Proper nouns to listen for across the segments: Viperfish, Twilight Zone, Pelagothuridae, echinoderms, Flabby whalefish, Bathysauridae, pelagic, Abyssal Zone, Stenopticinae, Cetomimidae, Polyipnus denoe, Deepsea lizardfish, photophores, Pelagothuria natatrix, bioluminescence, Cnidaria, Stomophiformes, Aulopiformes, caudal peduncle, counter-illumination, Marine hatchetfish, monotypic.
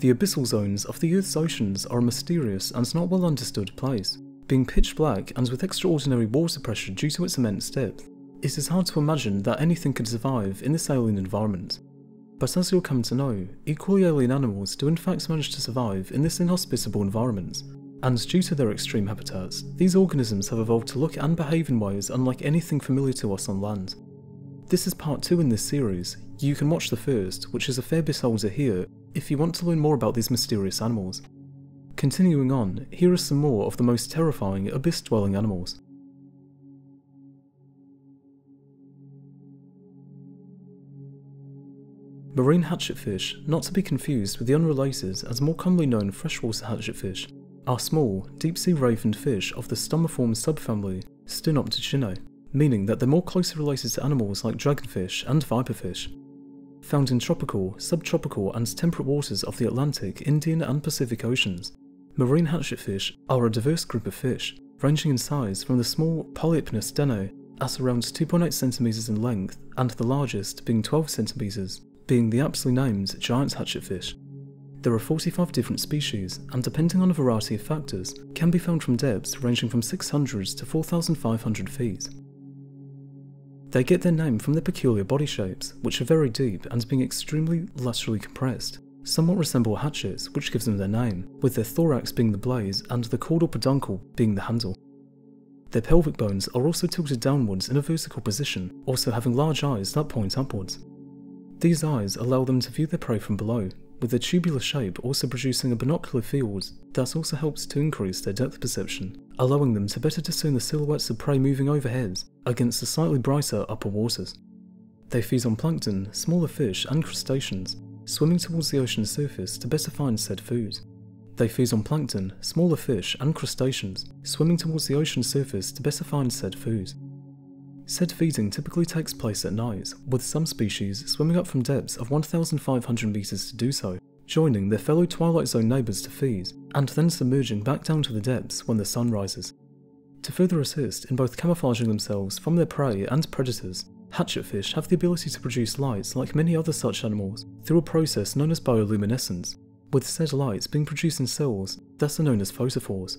The abyssal zones of the Earth's oceans are a mysterious and not well understood place, being pitch black and with extraordinary water pressure due to its immense depth. It is hard to imagine that anything could survive in this alien environment. But as you'll come to know, equally alien animals do in fact manage to survive in this inhospitable environment, and due to their extreme habitats, these organisms have evolved to look and behave in ways unlike anything familiar to us on land. This is part 2 in this series. You can watch the first, which is a fair bit older here, if you want to learn more about these mysterious animals. Continuing on, here are some more of the most terrifying abyss-dwelling animals. Marine hatchetfish, not to be confused with the unrelated and more commonly known freshwater hatchetfish, are small, deep-sea ravened fish of the Stomophiformes subfamily Stenopticinae, meaning that they're more closely related to animals like dragonfish and viperfish. Found in tropical, subtropical and temperate waters of the Atlantic, Indian and Pacific Oceans, marine hatchetfish are a diverse group of fish, ranging in size from the small Polyipnus denoe at around 2.8 cm in length and the largest being 12 cm. Being the aptly named giant hatchetfish. There are 45 different species, and depending on a variety of factors, can be found from depths ranging from 600 to 4,500 feet. They get their name from their peculiar body shapes, which are very deep and being extremely laterally compressed, somewhat resemble hatchets, which gives them their name, with their thorax being the blade and the caudal peduncle being the handle. Their pelvic bones are also tilted downwards in a vertical position, also having large eyes that point upwards. These eyes allow them to view their prey from below, with their tubular shape also producing a binocular field that also helps to increase their depth perception, allowing them to better discern the silhouettes of prey moving overhead against the slightly brighter upper waters. They feed on plankton, smaller fish and crustaceans, swimming towards the ocean's surface to better find said food. Said feeding typically takes place at night, with some species swimming up from depths of 1,500 meters to do so, joining their fellow twilight zone neighbors to feed, and then submerging back down to the depths when the sun rises. To further assist in both camouflaging themselves from their prey and predators, hatchetfish have the ability to produce light like many other such animals through a process known as bioluminescence, with said lights being produced in cells that are known as photophores.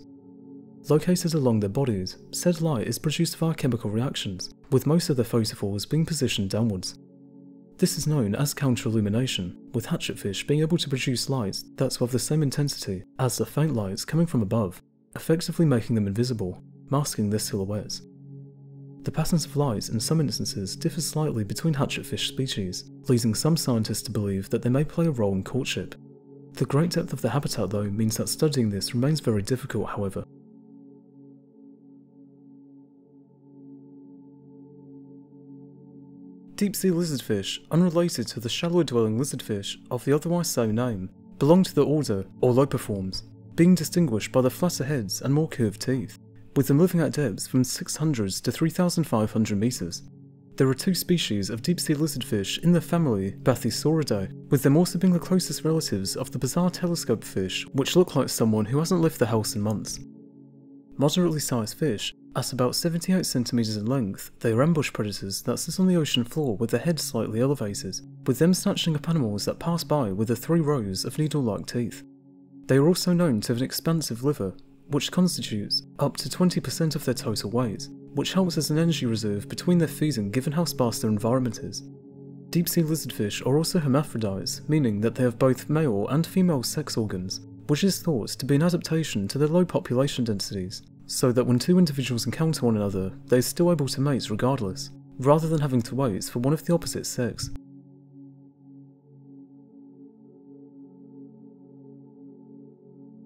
Located along their bodies, said light is produced via chemical reactions, with most of the photophores being positioned downwards. This is known as counter-illumination, with hatchetfish being able to produce lights that's of the same intensity as the faint lights coming from above, effectively making them invisible, masking their silhouettes. The patterns of light in some instances differ slightly between hatchetfish species, leading some scientists to believe that they may play a role in courtship. The great depth of the habitat though means that studying this remains very difficult, however. Deep-sea lizardfish, unrelated to the shallow-dwelling lizardfish of the otherwise same name, belong to the order Aulopiformes, being distinguished by their flatter heads and more curved teeth, with them living at depths from 600 to 3,500 meters. There are 2 species of deep-sea lizardfish in the family Bathysauridae, with them also being the closest relatives of the bizarre telescope fish, which look like someone who hasn't left the house in months. Moderately sized fish, at about 78 cm in length, they are ambush predators that sit on the ocean floor with their heads slightly elevated, with them snatching up animals that pass by with the 3 rows of needle-like teeth. They are also known to have an expansive liver, which constitutes up to 20% of their total weight, which helps as an energy reserve between their feeding given how sparse their environment is. Deep-sea lizardfish are also hermaphrodites, meaning that they have both male and female sex organs, which is thought to be an adaptation to their low population densities, so that when 2 individuals encounter one another, they are still able to mate regardless, rather than having to wait for one of the opposite sex.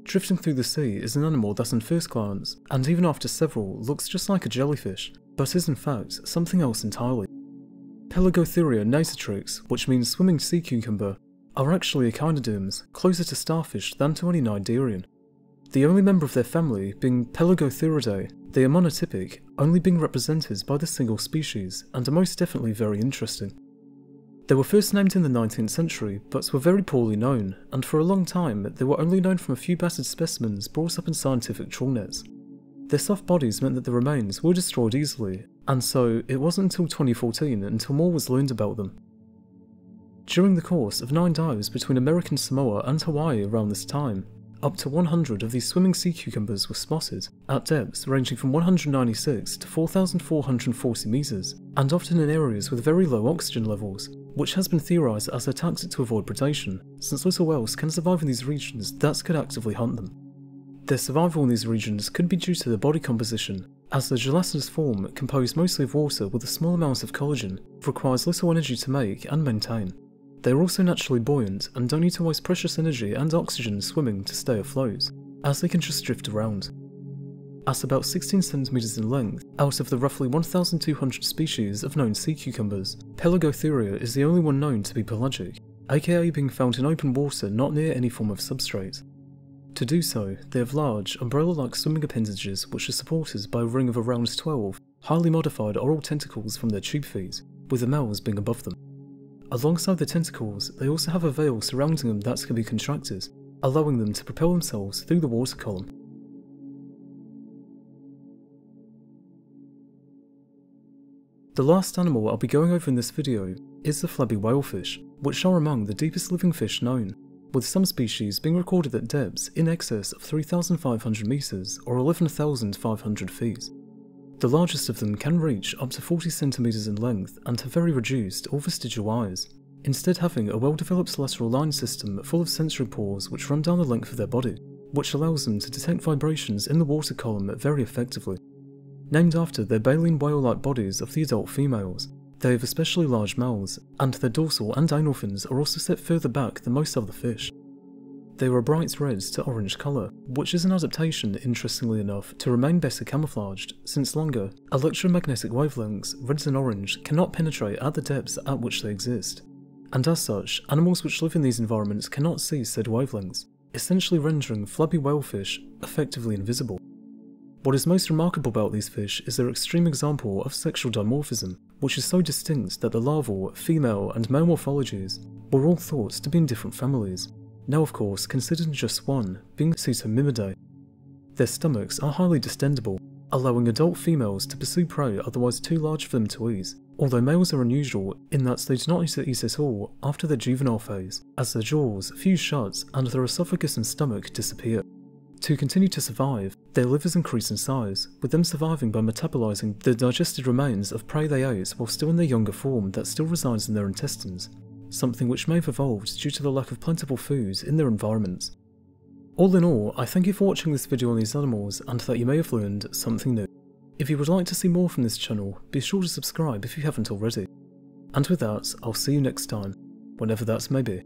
Drifting through the sea is an animal that on first glance, and even after several, looks just like a jellyfish, but is in fact something else entirely. Pelagothuria natatrix, which means swimming sea cucumber, are actually echinoderms, closer to starfish than to any cnidarian. The only member of their family being Pelagothuridae, they are monotypic, only being represented by the single species, and are most definitely very interesting. They were first named in the 19th century, but were very poorly known, and for a long time they were only known from a few battered specimens brought up in scientific trawl nets. Their soft bodies meant that the remains were destroyed easily, and so it wasn't until 2014 until more was learned about them. During the course of 9 dives between American Samoa and Hawaii around this time, up to 100 of these swimming sea cucumbers were spotted, at depths ranging from 196 to 4,440 metres, and often in areas with very low oxygen levels, which has been theorised as a tactic to avoid predation, since little else can survive in these regions that could actively hunt them. Their survival in these regions could be due to their body composition, as the gelatinous form, composed mostly of water with a small amount of collagen, requires little energy to make and maintain. They are also naturally buoyant and don't need to waste precious energy and oxygen swimming to stay afloat, as they can just drift around. At about 16 cm in length, out of the roughly 1,200 species of known sea cucumbers, Pelagothuria is the only one known to be pelagic, aka being found in open water not near any form of substrate. To do so, they have large, umbrella-like swimming appendages which are supported by a ring of around 12 highly modified oral tentacles from their tube feet, with the mouths being above them. Alongside the tentacles, they also have a veil surrounding them that can be contracted, allowing them to propel themselves through the water column. The last animal I'll be going over in this video is the flabby whalefish, which are among the deepest living fish known, with some species being recorded at depths in excess of 3,500 metres or 11,500 feet. The largest of them can reach up to 40 cm in length and have very reduced or vestigial eyes, instead having a well-developed lateral line system full of sensory pores which run down the length of their body, which allows them to detect vibrations in the water column very effectively. Named after their baleen whale-like bodies of the adult females, they have especially large mouths, and their dorsal and anal fins are also set further back than most other fish. They were a bright red to orange colour, which is an adaptation, interestingly enough, to remain better camouflaged, since longer, electromagnetic wavelengths, reds and orange, cannot penetrate at the depths at which they exist, and as such, animals which live in these environments cannot see said wavelengths, essentially rendering flabby whalefish effectively invisible. What is most remarkable about these fish is their extreme example of sexual dimorphism, which is so distinct that the larval, female and male morphologies were all thought to be in different families, now of course considered just one, being Cetomimidae. Their stomachs are highly distendable, allowing adult females to pursue prey otherwise too large for them to eat, although males are unusual in that they do not need to eat at all after their juvenile phase, as their jaws fuse shut and their esophagus and stomach disappear. To continue to survive, their livers increase in size, with them surviving by metabolizing the digested remains of prey they ate while still in their younger form that still resides in their intestines, something which may have evolved due to the lack of plentiful foods in their environments. All in all, I thank you for watching this video on these animals and that you may have learned something new. If you would like to see more from this channel, be sure to subscribe if you haven't already. And with that, I'll see you next time, whenever that may be.